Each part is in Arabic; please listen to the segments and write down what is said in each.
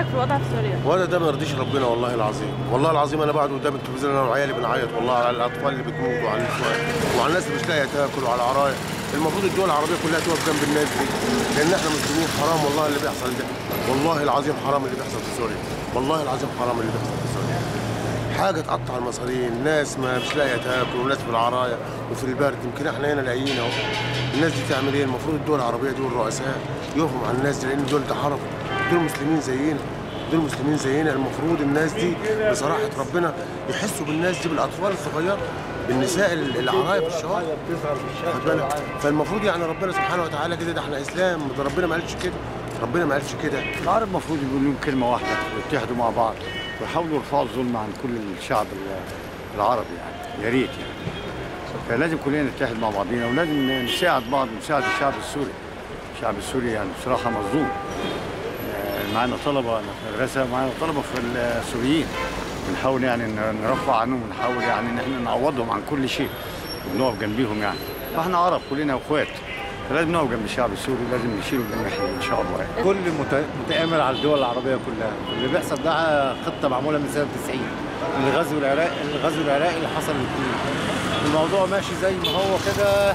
رايك في الوضع في سوريا؟ الوضع ده ما يرضيش ربنا والله العظيم، والله العظيم انا بقعد قدام التلفزيون انا وعيالي بنعيط والله على الاطفال اللي بتموت وعلى وعلى الناس اللي مش لاقيه تاكل وعلى العرايا. المفروض الدول العربيه كلها تقف جنب الناس دي، لان احنا مسلمين. حرام والله اللي بيحصل ده، والله العظيم حرام اللي بيحصل في سوريا، والله العظيم حرام اللي بيحصل في سوريا. حاجه تقطع المصارين، ناس ما مش لاقيه تاكل وناس في العرايا وفي البرد. يمكن احنا هنا لاقيين اهو. الناس دي تعمل ايه؟ المفروض الدول العربيه دول الرؤساء يقفوا مع الناس دي، لان دول ده حرف، دول مسلمين زينا، دول مسلمين زينا. المفروض الناس دي بصراحه ربنا يحسوا بالناس دي، بالاطفال الصغيره، بالنساء العرايا في الشوارع. فالمفروض يعني ربنا سبحانه وتعالى كده، ده احنا اسلام، ده ربنا ما قالش كده، ربنا ما قالش كده. العرب المفروض يقولوا لهم كلمه واحده ويتحدوا مع بعض ويحاولوا يرفعوا الظلم عن كل الشعب العربي، يعني يا ريت يعني. فلازم كلنا نتحد مع بعضينا ولازم نساعد بعض ونساعد الشعب السوري. الشعب السوري يعني بصراحه مظلوم. معانا طلبه في المدرسه، معانا طلبه في السوريين، بنحاول يعني نرفع عنهم ونحاول يعني ان احنا نعوضهم عن كل شيء ونقف جنبيهم يعني. فاحنا عرب كلنا اخوات، فلازم نقف جنب الشعب السوري، لازم نشيله جنب احنا ان شاء الله يعني. كل متآمر على الدول العربيه كلها. اللي بيحصل ده خطه معموله من سنه 90، الغزو العراقي اللي حصل الموضوع ماشي زي ما هو كده،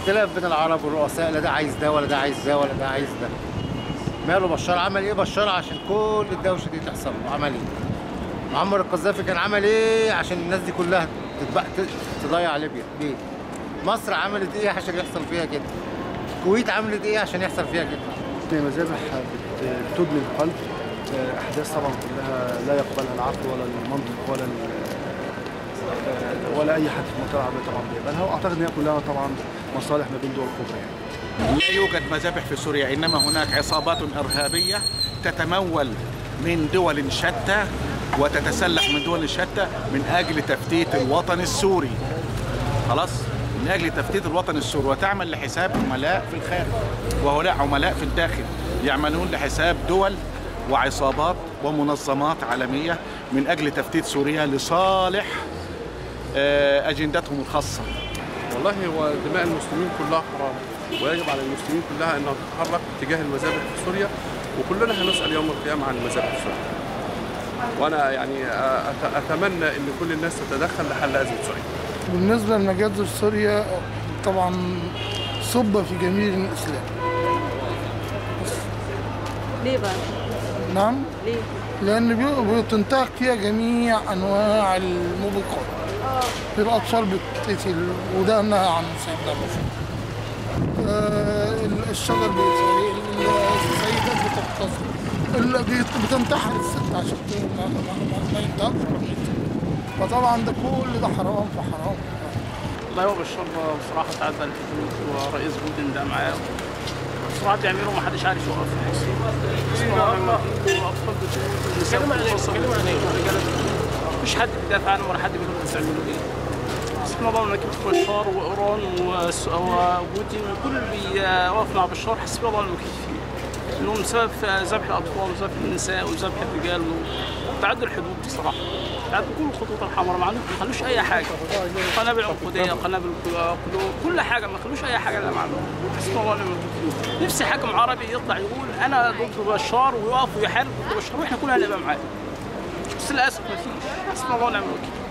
اختلاف بين العرب والرؤساء، لا ده عايز ده ولا ده عايز ده ولا ده عايز ده. ماله بشار؟ عمل ايه بشار عشان كل الدوشه دي تحصل له؟ عمل ايه؟ معمر القذافي كان عمل ايه عشان الناس دي كلها تضيع ليبيا؟ ليه؟ مصر عملت ايه عشان يحصل فيها كده؟ الكويت عملت ايه عشان يحصل فيها كده؟ مذابح بتبني القلب، احداث طبعا كلها لا يقبلها العقل ولا المنطق ولا اي حد في المنطقه العربيه طبعا بيقبلها، واعتقد ان هي كلها طبعا مصالح ما بين دول كبرى يعني. لا يوجد مذابح في سوريا، انما هناك عصابات ارهابيه تتمول من دول شتى وتتسلح من دول شتى من اجل تفتيت الوطن السوري. خلاص؟ من اجل تفتيت الوطن السوري، وتعمل لحساب عملاء في الخارج وهؤلاء عملاء في الداخل يعملون لحساب دول وعصابات ومنظمات عالميه من اجل تفتيت سوريا لصالح اجندتهم الخاصه. والله هو دماء المسلمين كلها حرام، ويجب على المسلمين كلها انها تتحرك اتجاه المذابح في سوريا، وكلنا هنسال يوم القيامه عن المذابح في سوريا. وانا يعني اتمنى ان كل الناس تتدخل لحل ازمه سوريا. بالنسبه لمجازر سوريا طبعا صب في جميل الاسلام. ليه بقى؟ نعم؟ ليه؟ لان بتنتهك فيها جميع انواع الموبقات. الأطفال بتتقتل، وده نهى عن سيدنا محمد. الشجر بيتسرق، السيدات بتغتصب، بتنتحر الست عشان ما ينتهكش رميتها. فطبعا ده كل ده حرام في حرام. والله هو بالشرطة بصراحة تعدل الحدود، ورئيس بوتين ده معاه بصراحة بيعملوا ما حدش عارف يوقف. مش حد بيدافع عنهم ولا حد بيقول انتوا بتعملوا ايه؟ بس الموضوع منكب في بشار وايران وبوتين وكل اللي واقف مع بشار حسبي الله ونعم الوكيل فيه. انهم سبب في ذبح الاطفال وذبح النساء وذبح الرجال وتعدوا الحدود بصراحه، تعدوا كل الخطوط الحمراء، ما خلوش اي حاجه. قنابل عقوديه، قنابل قلوب، كل حاجه، ما خلوش اي حاجه لا معلومه. حسبي الله ونعم الوكيل فيه. نفسي حاكم عربي يطلع يقول انا ضد بشار ويقف ويحارب بشار واحنا كلنا نبقى معاه. بس للاسف مفيش، حسبي الله ونعم الوكيل.